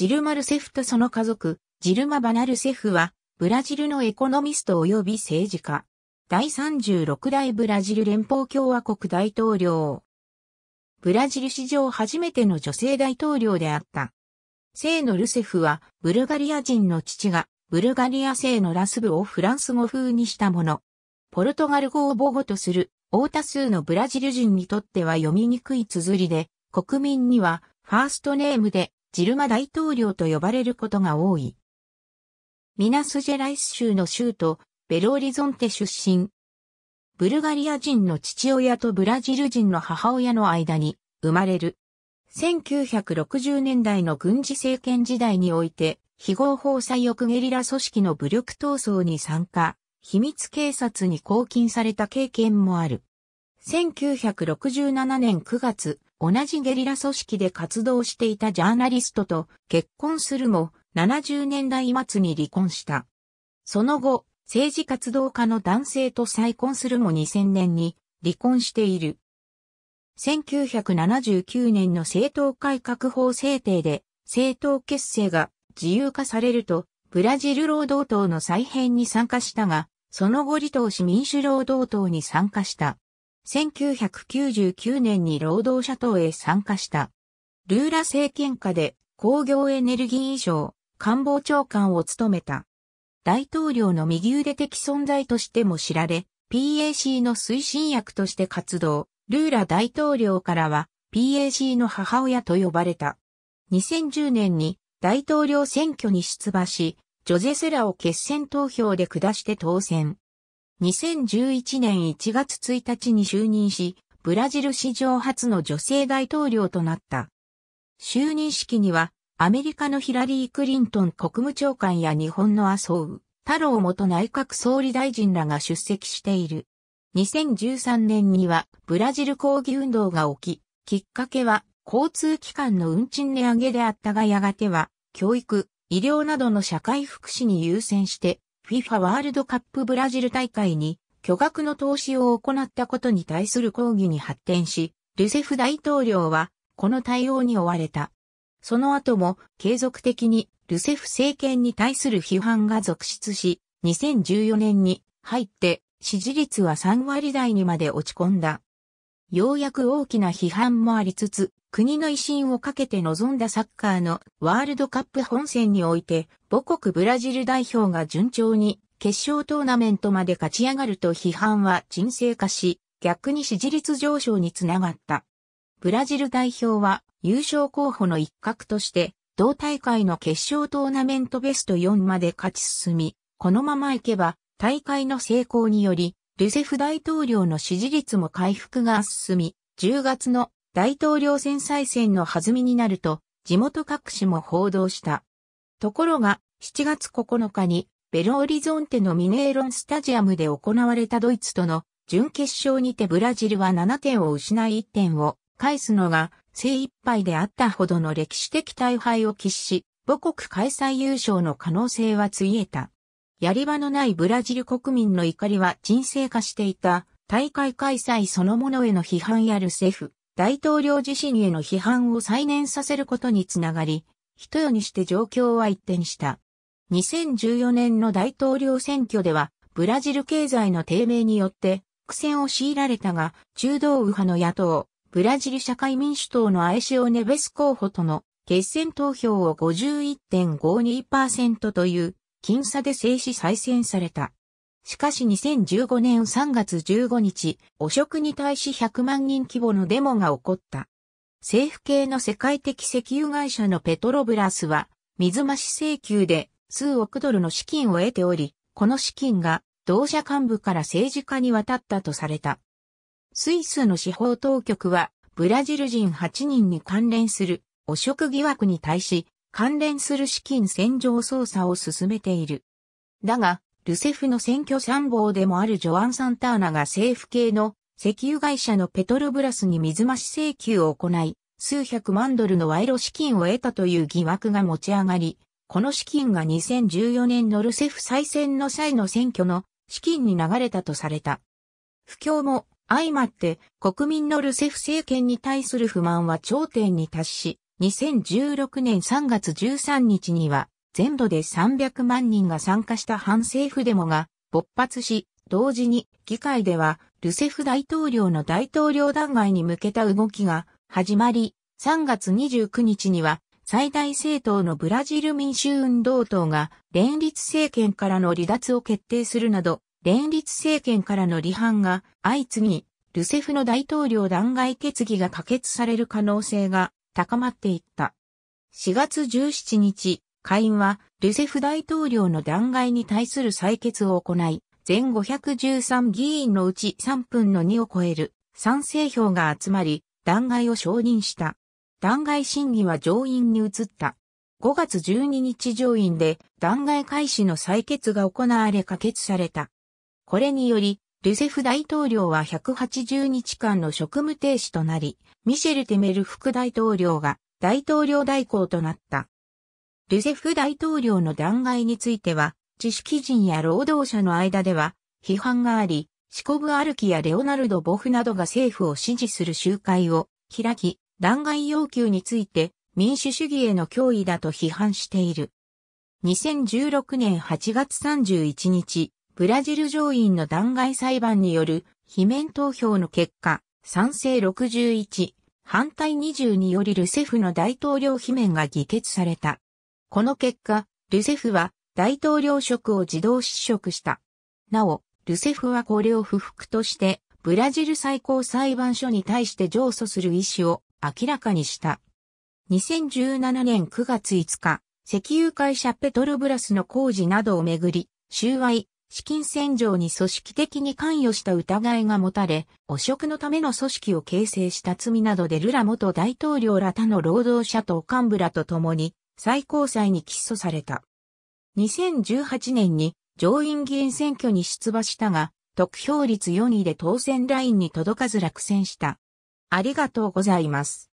ジルマ・ルセフとその家族、ジルマ・バナ・ルセフは、ブラジルのエコノミスト及び政治家。第36代ブラジル連邦共和国大統領。ブラジル史上初めての女性大統領であった。聖のルセフは、ブルガリア人の父が、ブルガリア聖のラスブをフランス語風にしたもの。ポルトガル語を母語とする、大多数のブラジル人にとっては読みにくい綴りで、国民には、ファーストネームで、ジルマ大統領と呼ばれることが多い。ミナスジェライス州の州都、ベロオリゾンテ出身。ブルガリア人の父親とブラジル人の母親の間に生まれる。1960年代の軍事政権時代において、非合法左翼ゲリラ組織の武力闘争に参加、秘密警察に拘禁された経験もある。1967年9月、同じゲリラ組織で活動していたジャーナリストと結婚するも、70年代末に離婚した。その後、政治活動家の男性と再婚するも2000年に離婚している。1979年の政党改革法制定で、政党結成が自由化されると、ブラジル労働党の再編に参加したが、その後離党し民主労働党に参加した。1999年に労働者党へ参加した。ルーラ政権下で工業エネルギー相、官房長官を務めた。大統領の右腕的存在としても知られ、PAC の推進役として活動、ルーラ大統領からは PAC の母親と呼ばれた。2010年に大統領選挙に出馬し、ジョゼセラを決選投票で下して当選。2011年1月1日に就任し、ブラジル史上初の女性大統領となった。就任式には、アメリカのヒラリー・クリントン国務長官や日本の麻生太郎元内閣総理大臣らが出席している。2013年には、ブラジル抗議運動が起き、きっかけは、交通機関の運賃値上げであったがやがては、教育、医療などの社会福祉に優先して、FIFA ワールドカップブラジル大会に巨額の投資を行ったことに対する抗議に発展し、ルセフ大統領はこの対応に追われた。その後も継続的にルセフ政権に対する批判が続出し、2014年に入って支持率は3割台にまで落ち込んだ。ようやく大きな批判もありつつ、国の威信をかけて臨んだサッカーのワールドカップ本戦において母国ブラジル代表が順調に決勝トーナメントまで勝ち上がると批判は沈静化し逆に支持率上昇につながった。ブラジル代表は優勝候補の一角として同大会の決勝トーナメントベスト4まで勝ち進み、このままいけば大会の成功によりルセフ大統領の支持率も回復が進み、10月の大統領選再選の弾みになると、地元各紙も報道した。ところが、7月9日に、ベロオリゾンテのミネイロンスタジアムで行われたドイツとの準決勝にてブラジルは7点を失い1点を返すのが精一杯であったほどの歴史的大敗を喫し、母国開催優勝の可能性はついえた。やり場のないブラジル国民の怒りは沈静化していた、大会開催そのものへの批判やルセフ大統領自身への批判を再燃させることにつながり、一夜にして状況は一転した。2014年の大統領選挙では、ブラジル経済の低迷によって苦戦を強いられたが、中道右派の野党、ブラジル社会民主党のアイシオ・ネベス候補との決選投票を 51.52% という僅差で制し再選された。しかし2015年3月15日、汚職に対し100万人規模のデモが起こった。政府系の世界的石油会社のペトロブラスは、水増し請求で数億ドルの資金を得ており、この資金が同社幹部から政治家に渡ったとされた。スイスの司法当局は、ブラジル人8人に関連する汚職疑惑に対し、関連する資金洗浄捜査を進めている。だが、ルセフの選挙参謀でもあるジョアン・サンターナが政府系の石油会社のペトロブラスに水増し請求を行い、数百万ドルの賄賂資金を得たという疑惑が持ち上がり、この資金が2014年のルセフ再選の際の選挙の資金に流れたとされた。不況も相まって国民のルセフ政権に対する不満は頂点に達し、2016年3月13日には、全土で300万人が参加した反政府デモが勃発し、同時に議会ではルセフ大統領の大統領弾劾に向けた動きが始まり、3月29日には最大政党のブラジル民主運動党が連立政権からの離脱を決定するなど、連立政権からの離反が相次ぎ、ルセフの大統領弾劾決議が可決される可能性が高まっていった。4月17日、下院はルセフ大統領の弾劾に対する採決を行い、全513議員のうち3分の2を超える賛成票が集まり、弾劾を承認した。弾劾審議は上院に移った。5月12日上院で弾劾開始の採決が行われ可決された。これにより、ルセフ大統領は180日間の職務停止となり、ミシェル・テメル副大統領が大統領代行となった。ルセフ大統領の弾劾については、知識人や労働者の間では批判があり、シコブ・アルキやレオナルド・ボフなどが政府を支持する集会を開き、弾劾要求について民主主義への脅威だと批判している。2016年8月31日、ブラジル上院の弾劾裁判による罷免投票の結果、賛成61、反対20によりルセフの大統領罷免が議決された。この結果、ルセフは大統領職を自動失職した。なお、ルセフはこれを不服として、ブラジル最高裁判所に対して上訴する意思を明らかにした。2017年9月5日、石油会社ペトロブラスの工事などをめぐり、収賄、資金洗浄に組織的に関与した疑いが持たれ、汚職のための組織を形成した罪などでルラ元大統領ら他の労働者党幹部らと共に、最高裁に起訴された。2018年に上院議員選挙に出馬したが、得票率4位で当選ラインに届かず落選した。ありがとうございます。